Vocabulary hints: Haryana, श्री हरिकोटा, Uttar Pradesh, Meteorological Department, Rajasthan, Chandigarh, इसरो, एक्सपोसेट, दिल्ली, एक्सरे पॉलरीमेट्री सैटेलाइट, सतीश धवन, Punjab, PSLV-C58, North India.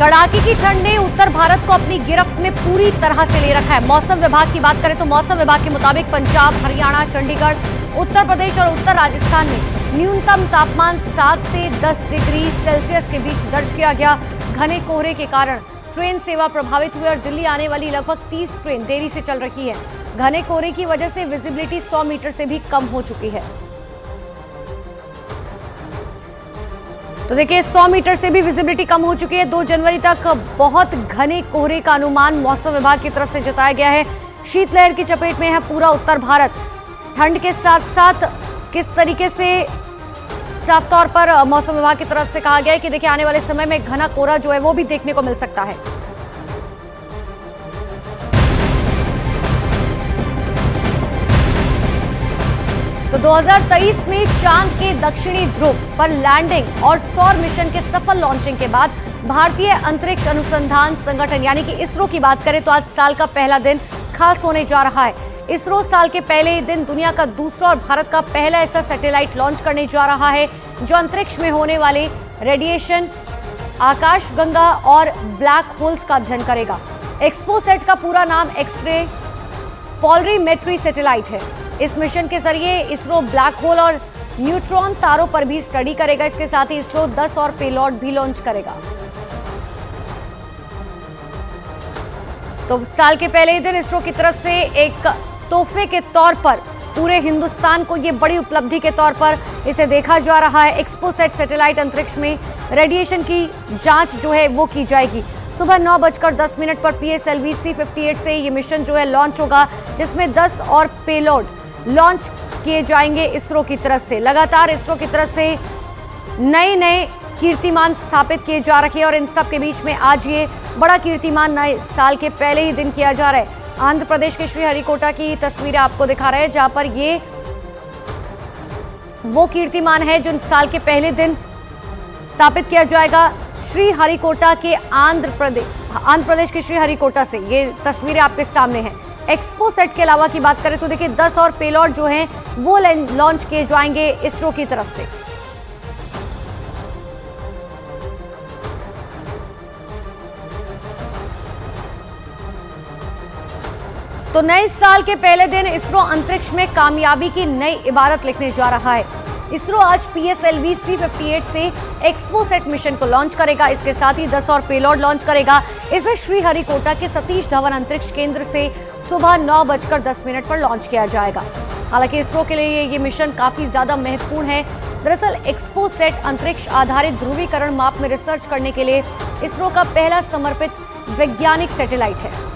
कड़ाके की ठंड ने उत्तर भारत को अपनी गिरफ्त में पूरी तरह से ले रखा है। मौसम विभाग की बात करें तो मौसम विभाग के मुताबिक पंजाब, हरियाणा, चंडीगढ़, उत्तर प्रदेश और उत्तर राजस्थान में न्यूनतम तापमान 7 से 10 डिग्री सेल्सियस के बीच दर्ज किया गया। घने कोहरे के कारण ट्रेन सेवा प्रभावित हुई और दिल्ली आने वाली लगभग 30 ट्रेन देरी से चल रही है। घने कोहरे की वजह से विजिबिलिटी 100 मीटर से भी कम हो चुकी है। तो देखिए, 100 मीटर से भी विजिबिलिटी कम हो चुकी है। 2 जनवरी तक बहुत घने कोहरे का अनुमान मौसम विभाग की तरफ से जताया गया है। शीतलहर की चपेट में है पूरा उत्तर भारत। ठंड के साथ साथ किस तरीके से साफ तौर पर मौसम विभाग की तरफ से कहा गया है कि देखिए आने वाले समय में घना कोहरा जो है वो भी देखने को मिल सकता है। तो 2023 में चांद के दक्षिणी ध्रुव पर लैंडिंग और सौर मिशन के सफल लॉन्चिंग के बाद भारतीय अंतरिक्ष अनुसंधान संगठन यानी कि इसरो की बात करें तो आज साल का पहला दिन खास होने जा रहा है। इसरो साल के पहले दिन दुनिया का दूसरा और भारत का पहला ऐसा सैटेलाइट लॉन्च करने जा रहा है जो अंतरिक्ष में होने वाले रेडिएशन, आकाशगंगा और ब्लैक होल्स का अध्ययन करेगा। एक्सपोसेट का पूरा नाम एक्सरे पॉलरीमेट्री सैटेलाइट है। इस मिशन के जरिए इसरो ब्लैक होल और न्यूट्रॉन तारों पर भी स्टडी करेगा। इसके साथ ही इसरो 10 और पेलोड भी लॉन्च करेगा। तो साल के पहले ही दिन इसरो की तरफ से एक तोहफे के तौर पर पूरे हिंदुस्तान को ये बड़ी उपलब्धि के तौर पर इसे देखा जा रहा है। एक्सपोसेट सैटेलाइट अंतरिक्ष में रेडिएशन की जांच जो है वो की जाएगी। सुबह 9:10 पर PSLV-C58 से ये मिशन जो है लॉन्च होगा, जिसमें 10 और पेलोड लॉन्च किए जाएंगे इसरो की तरफ से। लगातार इसरो की तरफ से नए नए कीर्तिमान स्थापित किए जा रहे हैं और इन सब के बीच में आज ये बड़ा कीर्तिमान नए साल के पहले ही दिन किया जा रहा है। आंध्र प्रदेश के श्री हरिकोटा की तस्वीरें आपको दिखा रहे हैं, जहां पर ये वो कीर्तिमान है जो साल के पहले दिन स्थापित किया जाएगा। श्री हरिकोटा के आंध्र प्रदेश के श्री हरिकोटा से ये तस्वीरें आपके सामने हैं। एक्सपोसेट के अलावा की बात करें तो देखिए 10 और पेलोड जो हैं वो लॉन्च किए जाएंगे इसरो की तरफ से। तो नए साल के पहले दिन इसरो अंतरिक्ष में कामयाबी की नई इबारत लिखने जा रहा है। इसरो आज PSLV-C58 से एक्सपोसेट मिशन को लॉन्च करेगा। इसके साथ ही 10 और पेलोड लॉन्च करेगा। इसे श्रीहरिकोटा के सतीश धवन अंतरिक्ष केंद्र से सुबह 9:10 पर लॉन्च किया जाएगा। हालांकि इसरो के लिए ये मिशन काफी ज्यादा महत्वपूर्ण है। दरअसल एक्सपोसेट अंतरिक्ष आधारित ध्रुवीकरण माप में रिसर्च करने के लिए इसरो का पहला समर्पित वैज्ञानिक सैटेलाइट है।